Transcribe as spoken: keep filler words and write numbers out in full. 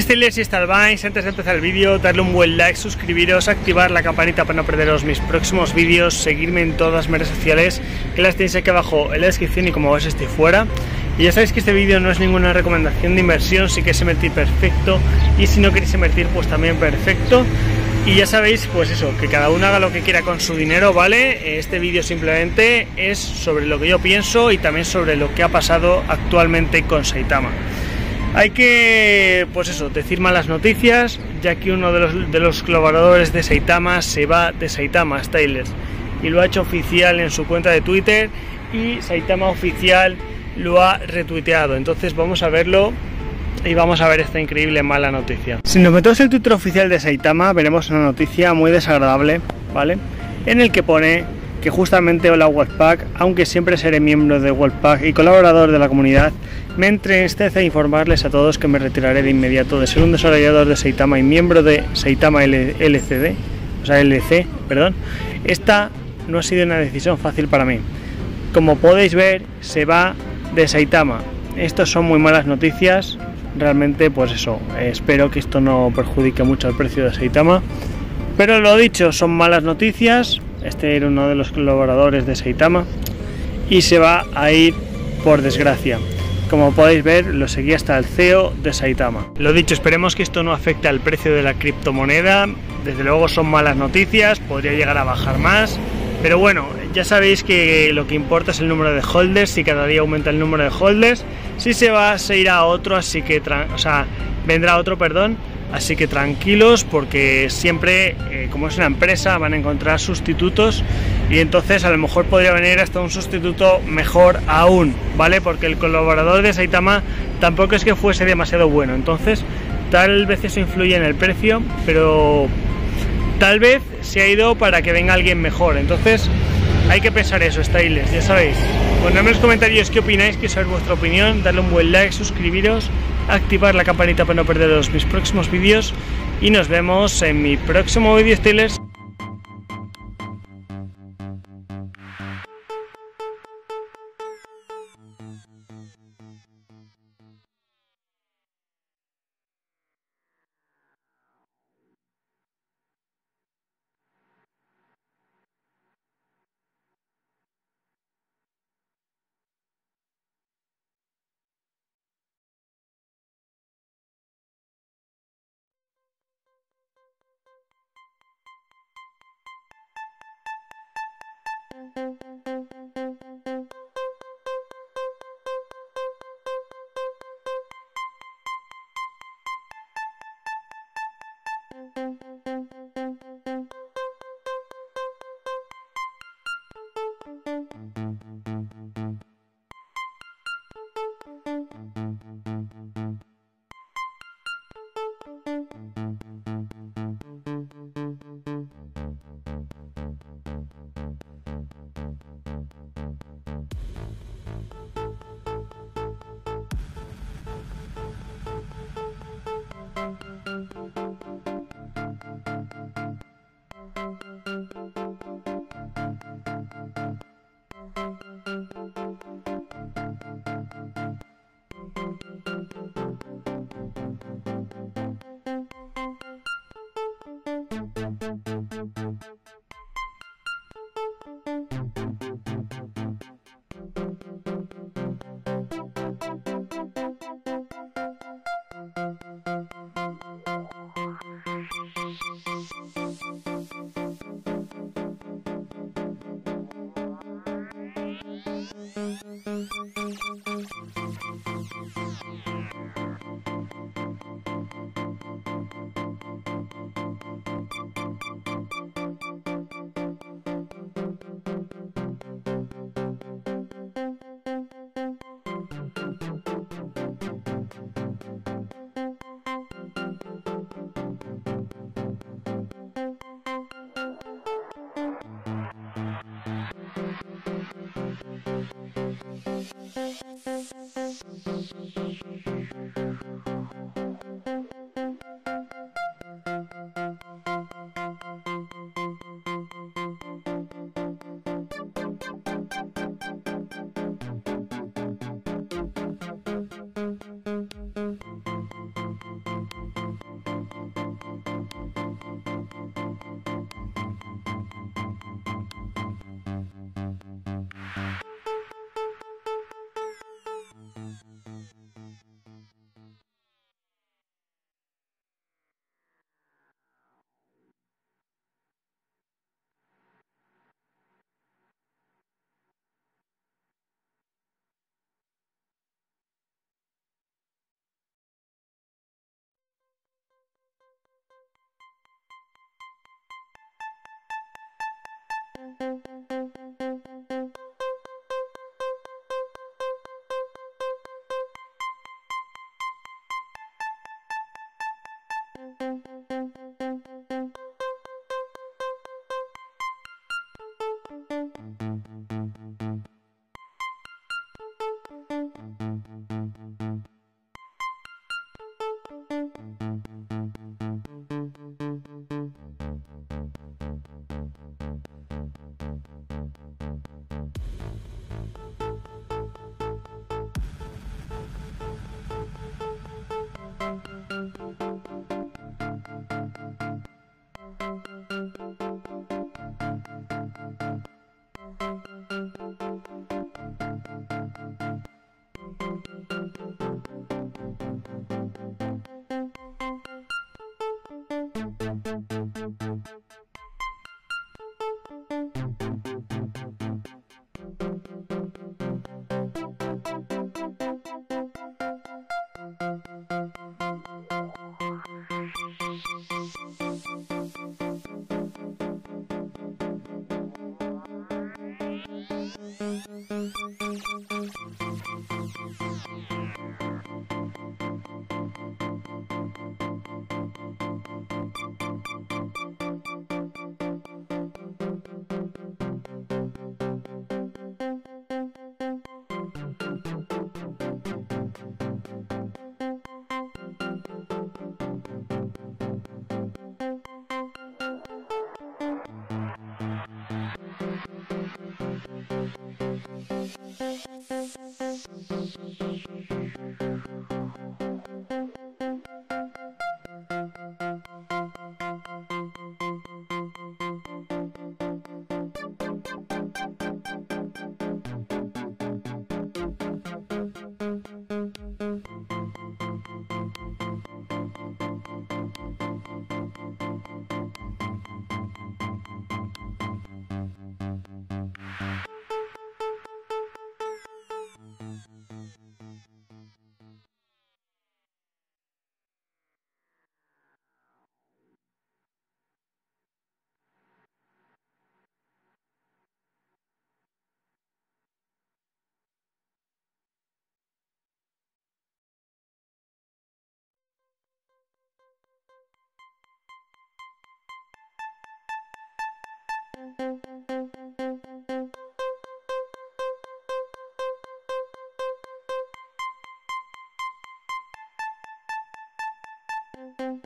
Stylers y Stylers, antes de empezar el vídeo, darle un buen like, suscribiros, activar la campanita para no perderos mis próximos vídeos, seguirme en todas mis redes sociales, que las tenéis aquí abajo en la descripción y como ves estoy fuera. Y ya sabéis que este vídeo no es ninguna recomendación de inversión, si queréis invertir perfecto y si no queréis invertir pues también perfecto. Y ya sabéis pues eso, que cada uno haga lo que quiera con su dinero, ¿vale? Este vídeo simplemente es sobre lo que yo pienso y también sobre lo que ha pasado actualmente con Saitama. Hay que, pues eso, decir malas noticias, ya que uno de los, de los colaboradores de Saitama se va de Saitama, Stylers, y lo ha hecho oficial en su cuenta de Twitter y Saitama oficial lo ha retuiteado. Entonces vamos a verlo y vamos a ver esta increíble mala noticia. Si nos metemos en el Twitter oficial de Saitama, veremos una noticia muy desagradable, ¿vale? En el que pone que justamente hola Worldpack, aunque siempre seré miembro de Worldpack y colaborador de la comunidad, me entristece informarles a todos que me retiraré de inmediato de ser un desarrollador de Saitama y miembro de Saitama L C D, o sea L C, perdón. Esta no ha sido una decisión fácil para mí. Como podéis ver, se va de Saitama. Estas son muy malas noticias, realmente pues eso, espero que esto no perjudique mucho al precio de Saitama. Pero lo dicho, son malas noticias. Este era uno de los colaboradores de Saitama y se va a ir por desgracia. Como podéis ver, lo seguí hasta el C E O de Saitama. Lo dicho, esperemos que esto no afecte al precio de la criptomoneda. Desde luego son malas noticias, podría llegar a bajar más. Pero bueno, ya sabéis que lo que importa es el número de holders. Si cada día aumenta el número de holders, si se va, se irá a otro, así que, o sea, vendrá otro, perdón. Así que tranquilos, porque siempre, eh, como es una empresa, van a encontrar sustitutos y entonces a lo mejor podría venir hasta un sustituto mejor aún, ¿vale? Porque el colaborador de Saitama tampoco es que fuese demasiado bueno, entonces tal vez eso influye en el precio, pero tal vez se ha ido para que venga alguien mejor, entonces hay que pensar eso, Stylers, ya sabéis. Ponedme en los comentarios qué opináis, quiero saber vuestra opinión, darle un buen like, suscribiros, activar la campanita para no perderos mis próximos vídeos y nos vemos en mi próximo vídeo, Stylers. Thank you. Thank you.